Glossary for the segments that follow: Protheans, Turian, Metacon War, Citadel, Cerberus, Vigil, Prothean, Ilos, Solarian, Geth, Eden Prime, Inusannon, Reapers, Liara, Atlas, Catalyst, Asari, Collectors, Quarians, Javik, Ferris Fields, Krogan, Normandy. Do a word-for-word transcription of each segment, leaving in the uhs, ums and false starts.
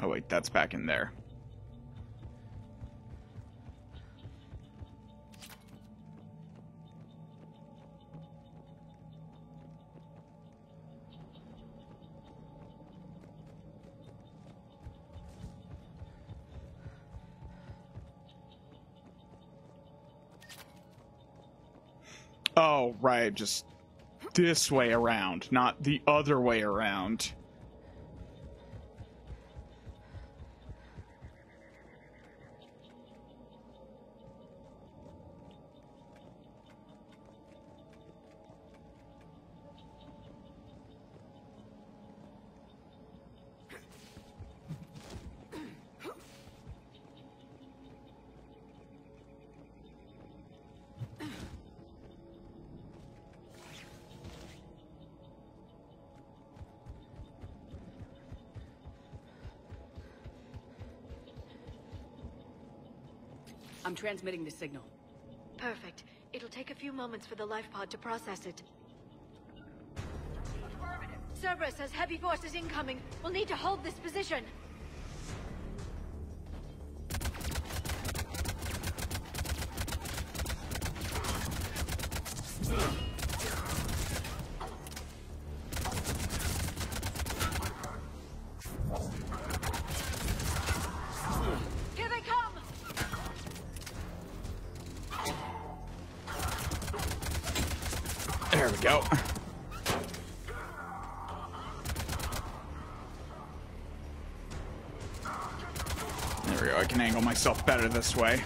Oh wait, that's back in there. Oh, right, just this way around, not the other way around. I'm transmitting the signal. Perfect. It'll take a few moments for the life pod to process it. Cerberus has heavy forces incoming. We'll need to hold this position. Myself better this way.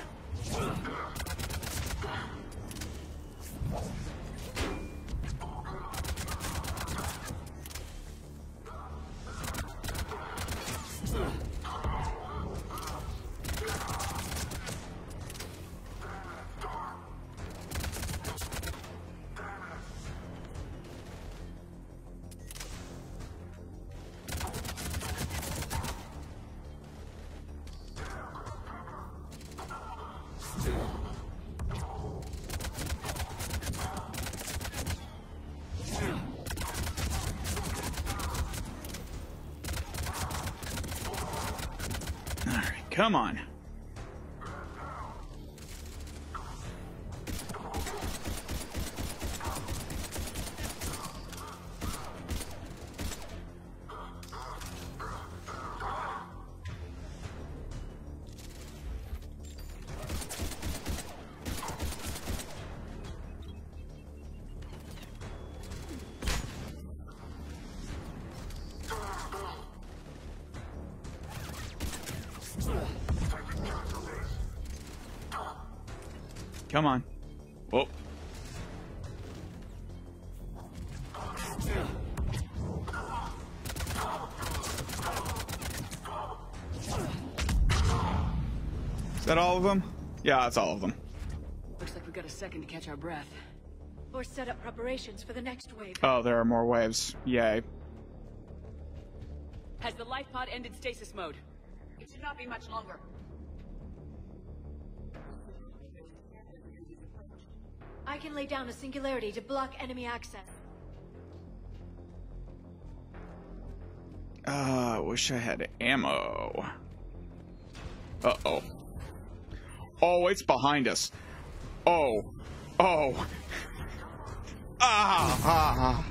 Come on. Come on. Whoa. Is that all of them? Yeah, that's all of them. Looks like we've got a second to catch our breath. Or set up preparations for the next wave. Oh, there are more waves. Yay. Has the life pod ended stasis mode? It should not be much longer. I can lay down a singularity to block enemy access. Ah, uh, wish I had ammo. Uh-oh. Oh, it's behind us. Oh. Oh. Ah.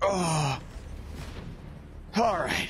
Oh. All right.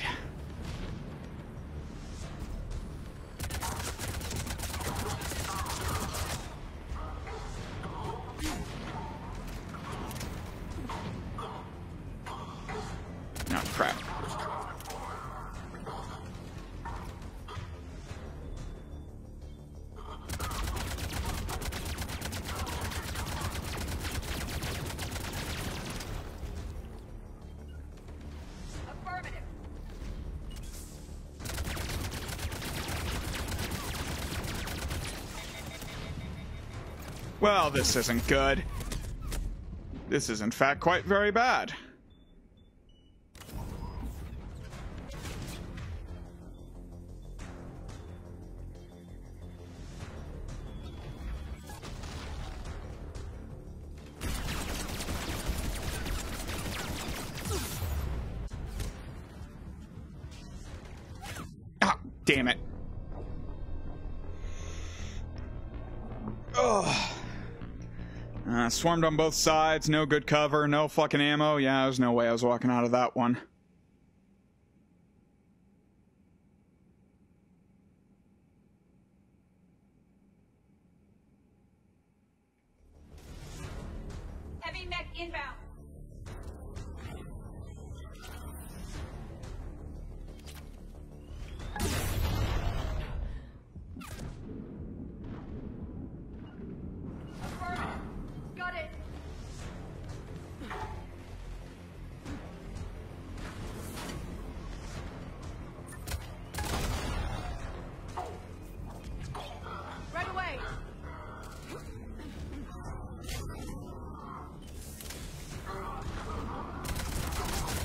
Well, this isn't good. This is, in fact, quite very bad. Damn it. Ugh. Uh, swarmed on both sides, no good cover, no fucking ammo. Yeah, there's no way I was walking out of that one. Heavy mech inbound.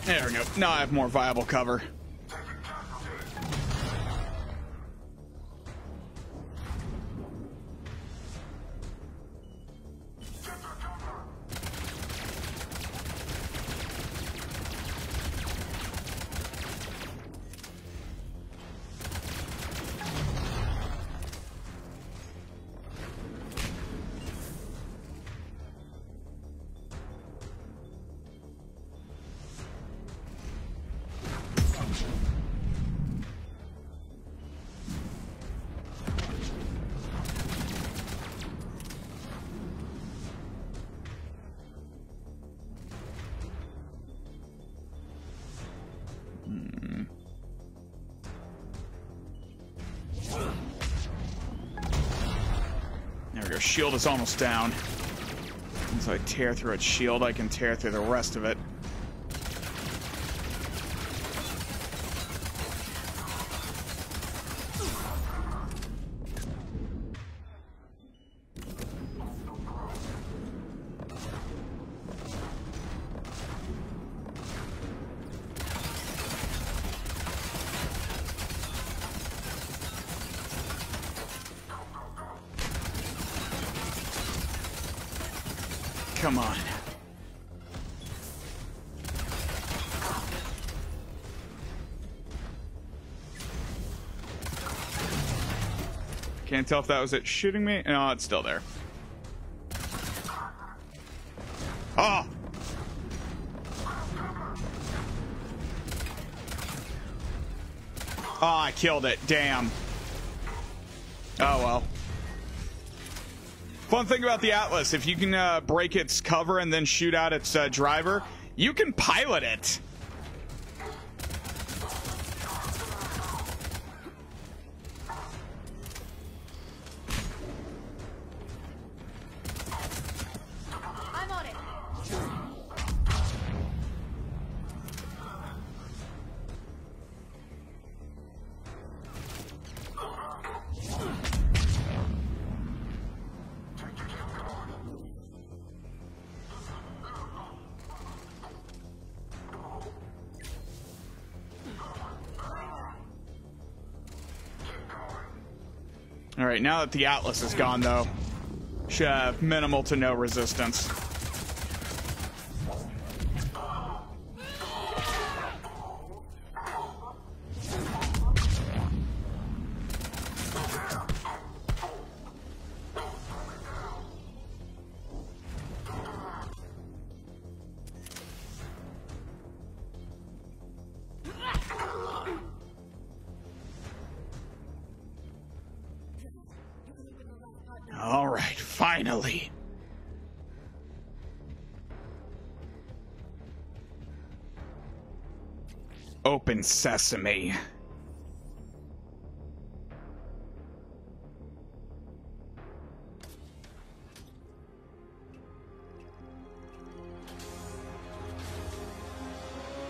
There we go. Now I have more viable cover. Shield is almost down. Once I tear through its shield, I can tear through the rest of it. Come on. Can't tell if that was it shooting me. No, it's still there. Oh! Oh, I killed it. Damn. Oh, well. Fun thing about the Atlas, if you can uh, break its cover and then shoot out its uh, driver, you can pilot it. I'm on it. Alright, now that the Atlas is gone, though, should have minimal to no resistance. Finally. Open sesame.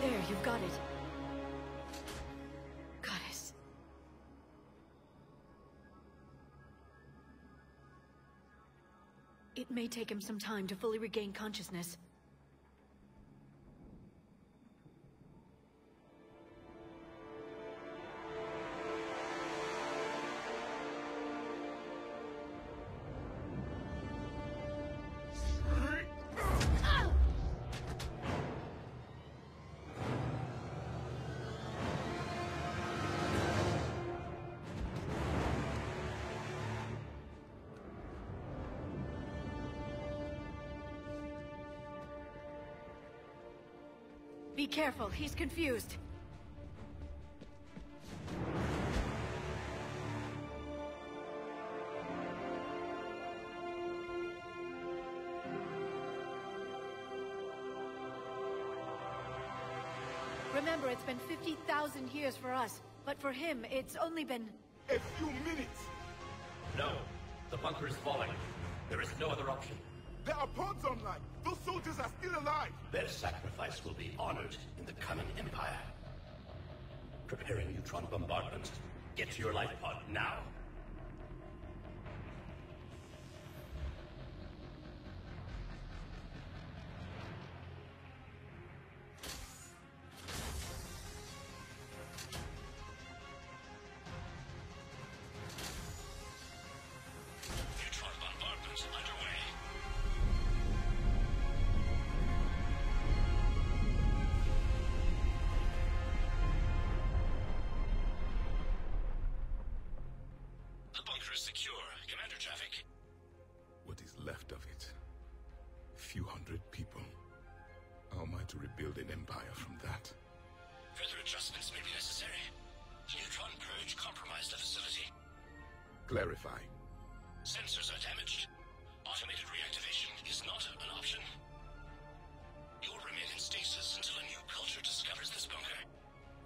There, you've got it. It may take him some time to fully regain consciousness. Be careful, he's confused. Remember, it's been fifty thousand years for us, but for him, it's only been... a few minutes! No! The bunker is falling. There is no other option. There are pods online! Those soldiers are still alive! Their sacrifice will be honored in the coming Empire. Preparing neutron bombardment. Get to your life pod now! Clarify. Sensors are damaged. Automated reactivation is not an option. You will remain in stasis until a new culture discovers this bunker.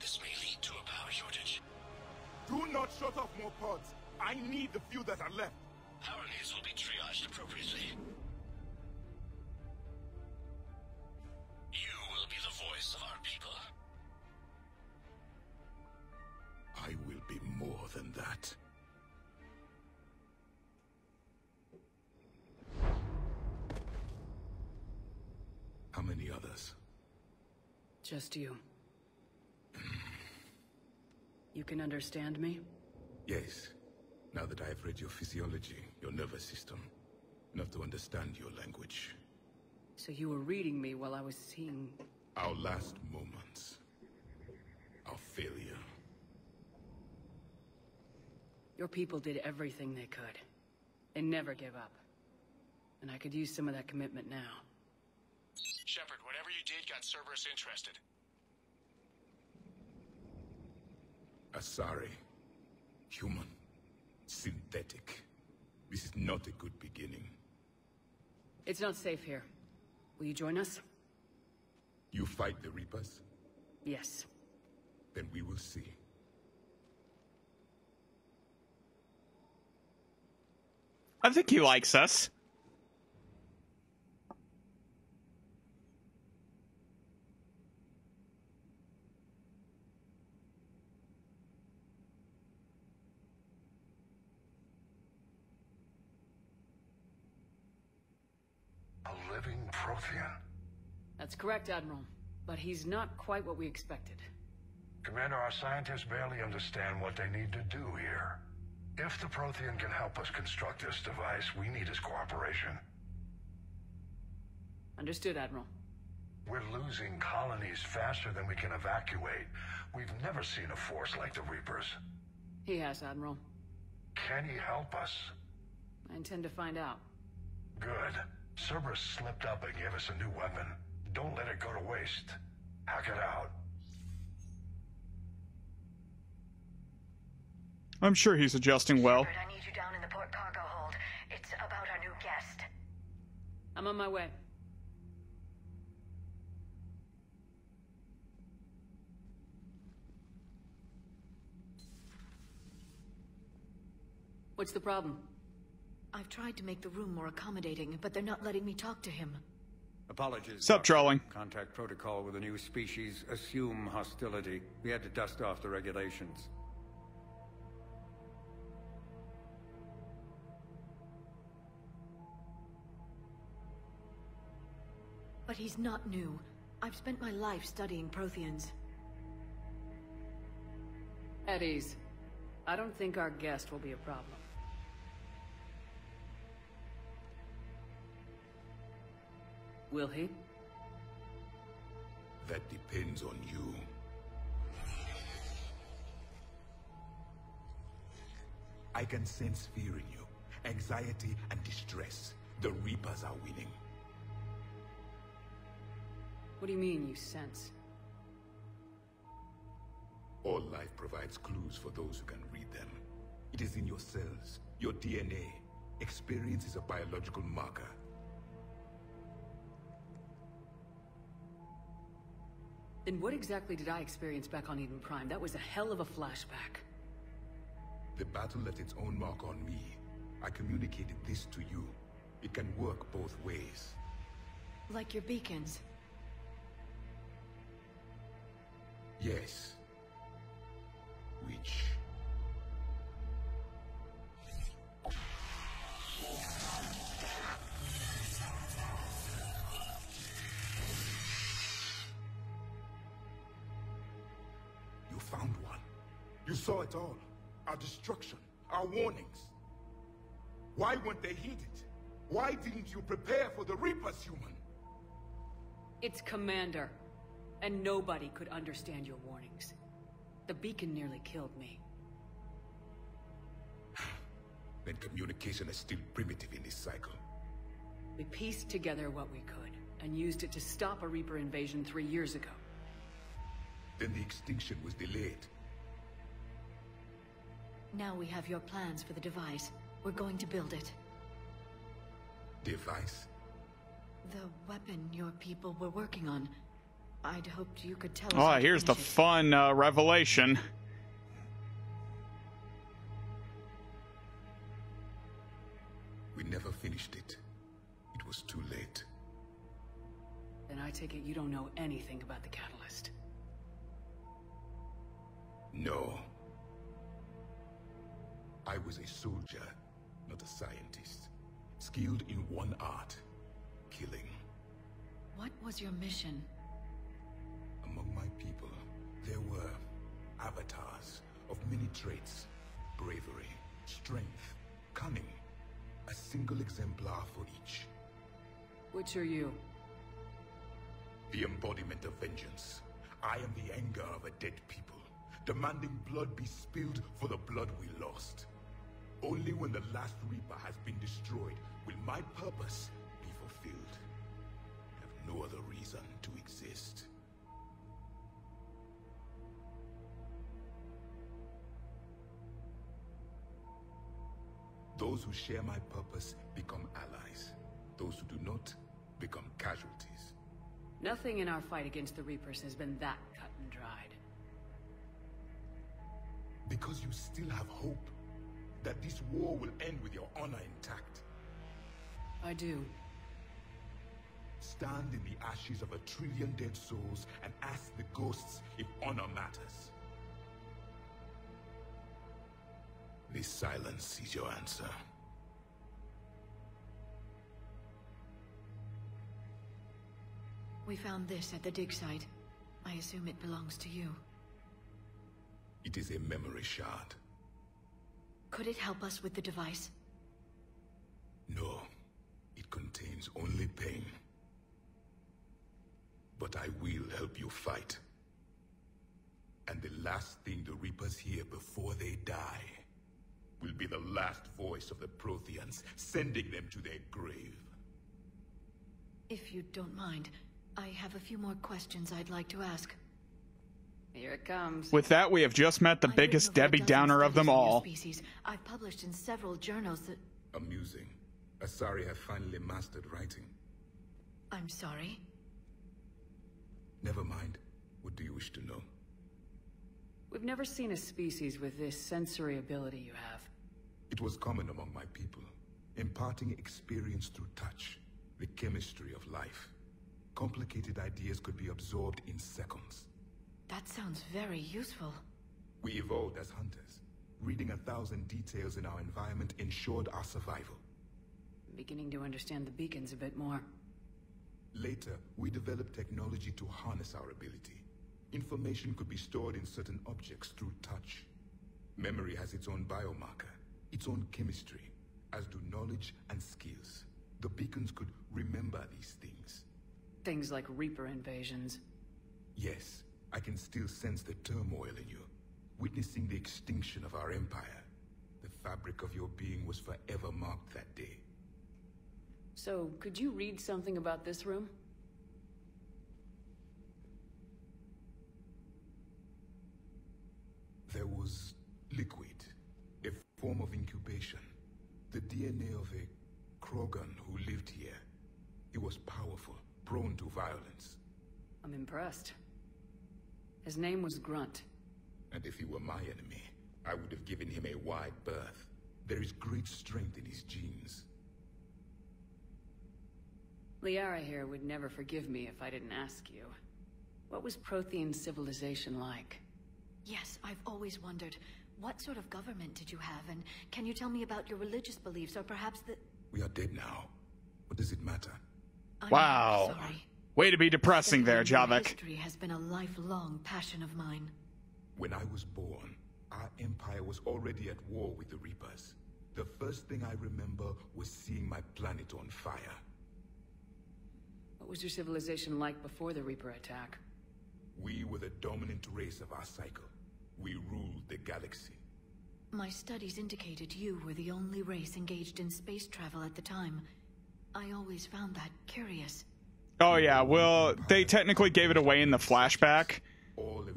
This may lead to a power shortage. Do not shut off more pods. I need the few that are left. Power needs will be triaged appropriately. You will be the voice of our people. I will be more than that. How many others? Just you. You can understand me? Yes. Now that I have read your physiology, your nervous system, enough to understand your language. So you were reading me while I was seeing... our last moments. Our failure. Your people did everything they could. They never gave up. And I could use some of that commitment now. Shepard, whatever you did got Cerberus interested. Asari. Human. Synthetic. This is not a good beginning. It's not safe here. Will you join us? You fight the Reapers? Yes. Then we will see. I think he likes us. Prothean. That's correct, Admiral. But he's not quite what we expected. Commander, our scientists barely understand what they need to do here. If the Prothean can help us construct this device, we need his cooperation. Understood, Admiral. We're losing colonies faster than we can evacuate. We've never seen a force like the Reapers. He has, Admiral. Can he help us? I intend to find out. Good. Cerberus slipped up and gave us a new weapon. Don't let it go to waste. Hack it out. I'm sure he's adjusting well. Shepard, I need you down in the port cargo hold. It's about our new guest. I'm on my way. What's the problem? I've tried to make the room more accommodating, but they're not letting me talk to him. Apologies. Stop trolling. Contact protocol with a new species. Assume hostility. We had to dust off the regulations. But he's not new. I've spent my life studying Protheans. At ease. I don't think our guest will be a problem. Will he? That depends on you. I can sense fear in you, anxiety and distress. The Reapers are winning. What do you mean, you sense? All life provides clues for those who can read them. It is in your cells, your D N A. Experience is a biological marker. Then what exactly did I experience back on Eden Prime? That was a hell of a flashback. The battle left its own mark on me. I communicated this to you. It can work both ways. Like your beacons? Yes. Which... You found one. You saw it all. Our destruction, our warnings. Why weren't they heeded? Why didn't you prepare for the Reapers, human? It's Commander, and nobody could understand your warnings. The beacon nearly killed me. Then communication is still primitive in this cycle. We pieced together what we could, and used it to stop a Reaper invasion three years ago. Then the extinction was delayed. Now we have your plans for the device. We're going to build it. Device? The weapon your people were working on. I'd hoped you could tell us. Oh, here's the fun uh, revelation. We never finished it. It was too late. Then I take it you don't know anything about the Catalyst. No. I was a soldier, not a scientist. Skilled in one art, killing. What was your mission? Among my people, there were avatars of many traits. Bravery, strength, cunning. A single exemplar for each. Which are you? The embodiment of vengeance. I am the anger of a dead people, demanding blood be spilled for the blood we lost. Only when the last Reaper has been destroyed will my purpose be fulfilled. I have no other reason to exist. Those who share my purpose become allies. Those who do not become casualties. Nothing in our fight against the Reapers has been that cut and dried. Because you still have hope that this war will end with your honor intact. I do. Stand in the ashes of a trillion dead souls and ask the ghosts if honor matters. This silence is your answer. We found this at the dig site. I assume it belongs to you. It is a memory shard. Could it help us with the device? No. It contains only pain. But I will help you fight. And the last thing the Reapers hear before they die will be the last voice of the Protheans, sending them to their grave. If you don't mind, I have a few more questions I'd like to ask. Here it comes. With that, we have just met the I've biggest Debbie Downer of them all. Species. I've published in several journals that... Amusing. Asari have finally mastered writing. I'm sorry? Never mind. What do you wish to know? We've never seen a species with this sensory ability you have. It was common among my people, imparting experience through touch, the chemistry of life. Complicated ideas could be absorbed in seconds. That sounds very useful. We evolved as hunters. Reading a thousand details in our environment ensured our survival. I'm beginning to understand the beacons a bit more. Later, we developed technology to harness our ability. Information could be stored in certain objects through touch. Memory has its own biomarker, its own chemistry, as do knowledge and skills. The beacons could remember these things. Things like Reaper invasions. Yes. I can still sense the turmoil in you, witnessing the extinction of our empire. The fabric of your being was forever marked that day. So, could you read something about this room? There was liquid, a form of incubation. The D N A of a Krogan who lived here. It was powerful, prone to violence. I'm impressed. His name was Grunt. And if he were my enemy, I would have given him a wide berth. There is great strength in his genes. Liara here would never forgive me if I didn't ask you. What was Prothean civilization like? Yes, I've always wondered. What sort of government did you have, and can you tell me about your religious beliefs, or perhaps the... We are dead now. What does it matter? I'm wow. Sorry. Way to be depressing there, Javik. History has been a lifelong passion of mine. When I was born, our empire was already at war with the Reapers. The first thing I remember was seeing my planet on fire. What was your civilization like before the Reaper attack? We were the dominant race of our cycle. We ruled the galaxy. My studies indicated you were the only race engaged in space travel at the time. I always found that curious. Oh yeah, well, they technically gave it away in the flashback,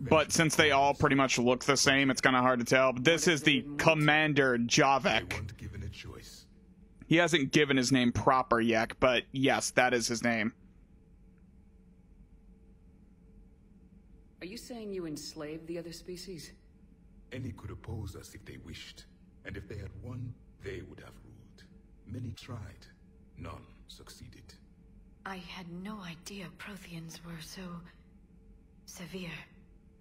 but since they all pretty much look the same, it's kind of hard to tell. But this is the Commander Javik. He hasn't given his name proper yet, but yes, that is his name. Are you saying you enslaved the other species? Any could oppose us if they wished, and if they had won, they would have ruled. Many tried, none succeeded. I had no idea Protheans were so... severe.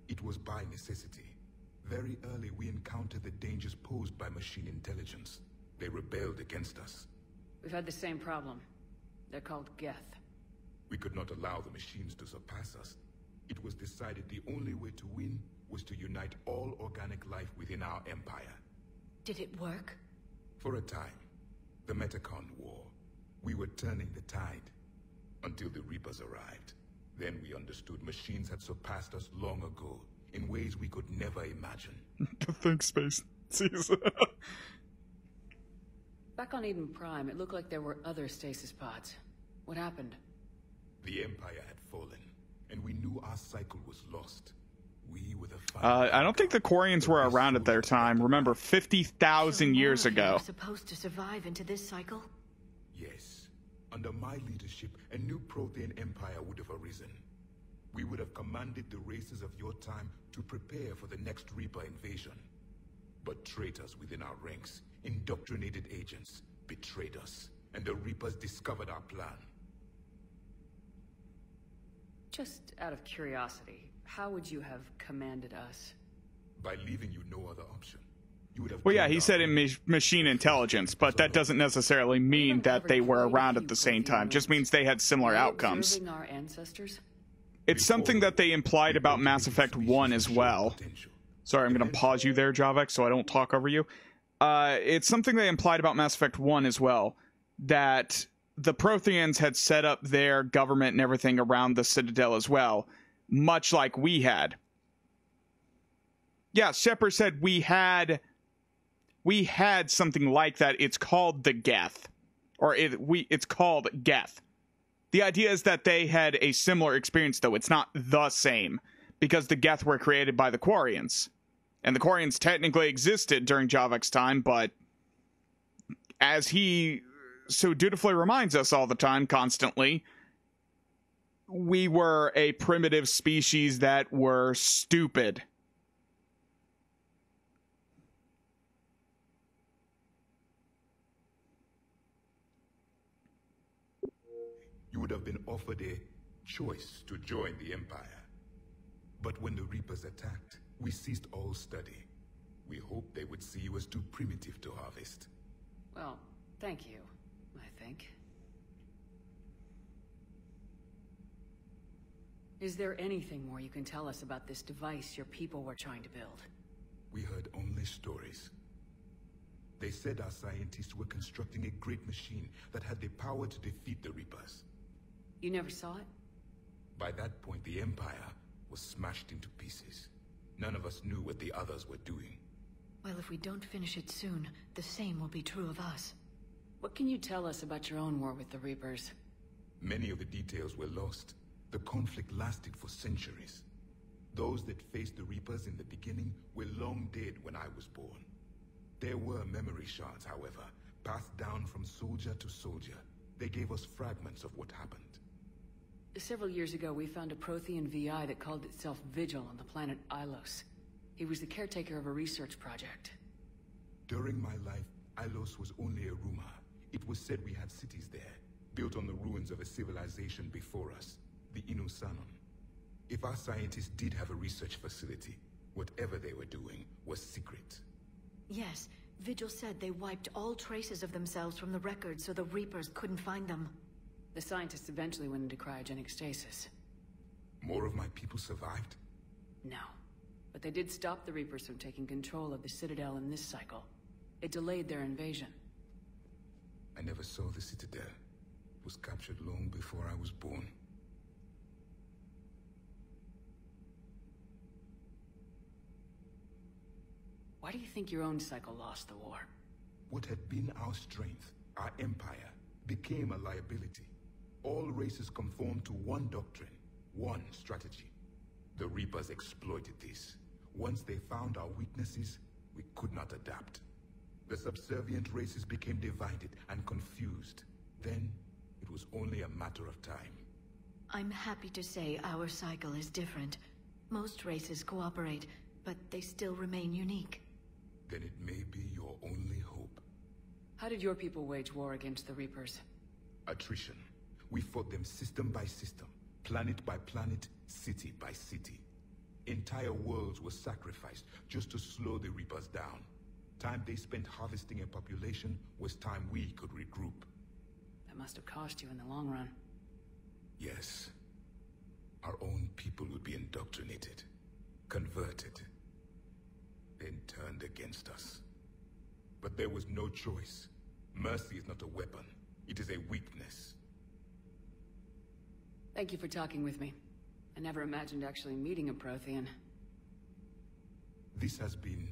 It was by necessity. Very early we encountered the dangers posed by machine intelligence. They rebelled against us. We've had the same problem. They're called Geth. We could not allow the machines to surpass us. It was decided the only way to win was to unite all organic life within our empire. Did it work? For a time. The Metacon War. We were turning the tide. Until the Reapers arrived. Then we understood machines had surpassed us long ago, in ways we could never imagine. Think space, Caesar. Back on Eden Prime, it looked like there were other stasis pods. What happened? The Empire had fallen, and we knew our cycle was lost. We were the final. Uh, I don't think the Quarians were around at their time. Remember, fifty thousand years ago. We're supposed to survive into this cycle? Yes. Under my leadership, a new Prothean empire would have arisen. We would have commanded the races of your time to prepare for the next Reaper invasion. But traitors within our ranks, indoctrinated agents, betrayed us, and the Reapers discovered our plan. Just out of curiosity, how would you have commanded us? By leaving you no other option. Well, yeah, he said in ma machine intelligence, but that doesn't necessarily mean that they were around at the same time. Just means they had similar outcomes. It's something that they implied about Mass Effect one as well. Sorry, I'm going to pause you there, Javik, so I don't talk over you. Uh, it's something they implied about Mass Effect one as well, that the Protheans had set up their government and everything around the Citadel as well, much like we had. Yeah, Shepard said we had... We had something like that. It's called the Geth, or it, we it's called Geth. The idea is that they had a similar experience, though. It's not the same, because the Geth were created by the Quarians, and the Quarians technically existed during Javik's time, but as he so dutifully reminds us all the time, constantly, we were a primitive species that were stupid. You would have been offered a choice to join the Empire. But when the Reapers attacked, we ceased all study. We hoped they would see you as too primitive to harvest. Well, thank you, I think. Is there anything more you can tell us about this device your people were trying to build? We heard only stories. They said our scientists were constructing a great machine that had the power to defeat the Reapers. You never saw it? By that point, the Empire was smashed into pieces. None of us knew what the others were doing. Well, if we don't finish it soon, the same will be true of us. What can you tell us about your own war with the Reapers? Many of the details were lost. The conflict lasted for centuries. Those that faced the Reapers in the beginning were long dead when I was born. There were memory shards, however, passed down from soldier to soldier. They gave us fragments of what happened. Several years ago, we found a Prothean V I that called itself Vigil on the planet Ilos. He was the caretaker of a research project. During my life, Ilos was only a rumor. It was said we had cities there, built on the ruins of a civilization before us, the Inusannon. If our scientists did have a research facility, whatever they were doing was secret. Yes, Vigil said they wiped all traces of themselves from the records so the Reapers couldn't find them. The scientists eventually went into cryogenic stasis. More of my people survived? No. But they did stop the Reapers from taking control of the Citadel in this cycle. It delayed their invasion. I never saw the Citadel. It was captured long before I was born. Why do you think your own cycle lost the war? What had been our strength, our empire, became a liability. All races conformed to one doctrine, one strategy. The Reapers exploited this. Once they found our weaknesses, we could not adapt. The subservient races became divided and confused. Then, it was only a matter of time. I'm happy to say our cycle is different. Most races cooperate, but they still remain unique. Then it may be your only hope. How did your people wage war against the Reapers? Attrition. We fought them system by system, planet by planet, city by city. Entire worlds were sacrificed just to slow the Reapers down. Time they spent harvesting a population was time we could regroup. That must have cost you in the long run. Yes. Our own people would be indoctrinated, converted, then turned against us. But there was no choice. Mercy is not a weapon. It is a weakness. Thank you for talking with me. I never imagined actually meeting a Prothean. This has been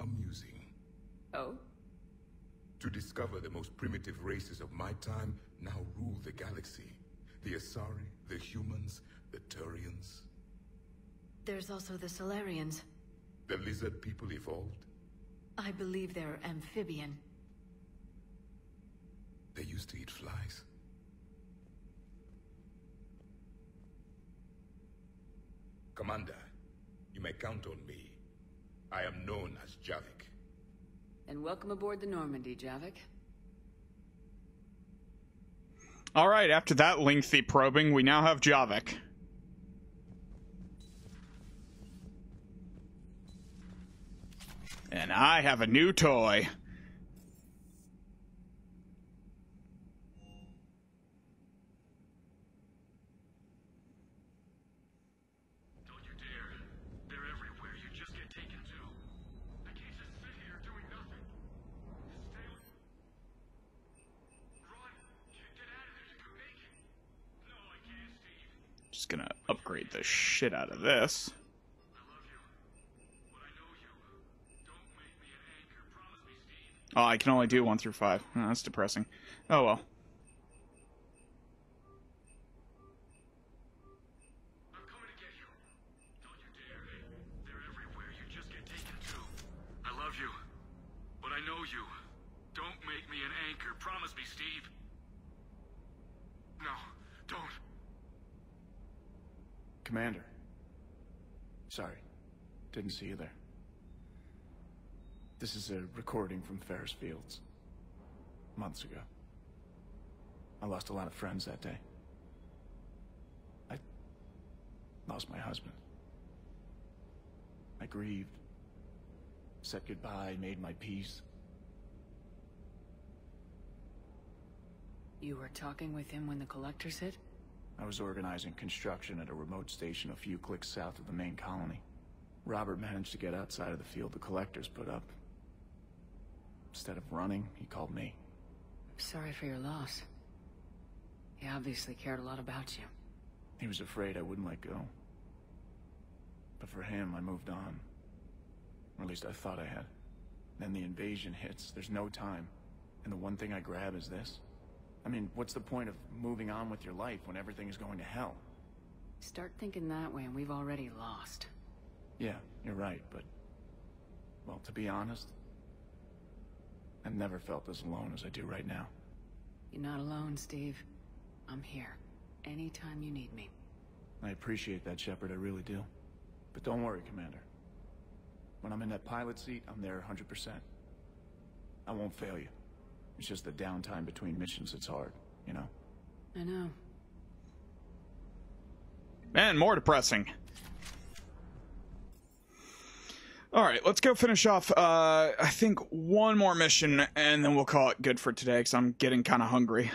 amusing. Oh? To discover the most primitive races of my time now rule the galaxy. The Asari, the humans, the Turians. There's also the Solarians. The lizard people evolved? I believe they're amphibian. They used to eat flies. Commander, you may count on me. I am known as Javik. And welcome aboard the Normandy, Javik. All right, after that lengthy probing, we now have Javik. And I have a new toy. Don't you dare. They're everywhere. You just get taken to. I can't just sit here doing nothing. Stay with me. Run. Get out of there. You can make it. No, I can't, Steve. Just gonna upgrade the shit out of this. Oh, I can only do one through five. Oh, that's depressing. Oh, well. I'm coming to get you. Don't you dare. They're everywhere. You just get taken to. I love you, but I know you. Don't make me an anchor. Promise me, Steve. No, don't. Commander. Sorry. Didn't see you there. This is a recording from Ferris Fields. Months ago. I lost a lot of friends that day. I lost my husband. I grieved. Said goodbye, made my peace. You were talking with him when the Collectors hit? I was organizing construction at a remote station a few clicks south of the main colony. Robert managed to get outside of the field the Collectors put up. Instead of running, he called me. I'm sorry for your loss. He obviously cared a lot about you. He was afraid I wouldn't let go. But for him, I moved on. Or at least I thought I had. Then the invasion hits. There's no time. And the one thing I grab is this. I mean, what's the point of moving on with your life when everything is going to hell? Start thinking that way and we've already lost. Yeah, you're right, but... well, to be honest, I've never felt as alone as I do right now. You're not alone, Steve. I'm here. Anytime you need me. I appreciate that, Shepard, I really do. But don't worry, Commander. When I'm in that pilot seat, I'm there one hundred percent. I won't fail you. It's just the downtime between missions that's hard, you know? I know. Man, more depressing. Alright, let's go finish off, uh, I think, one more mission, and then we'll call it good for today, because I'm getting kind of hungry.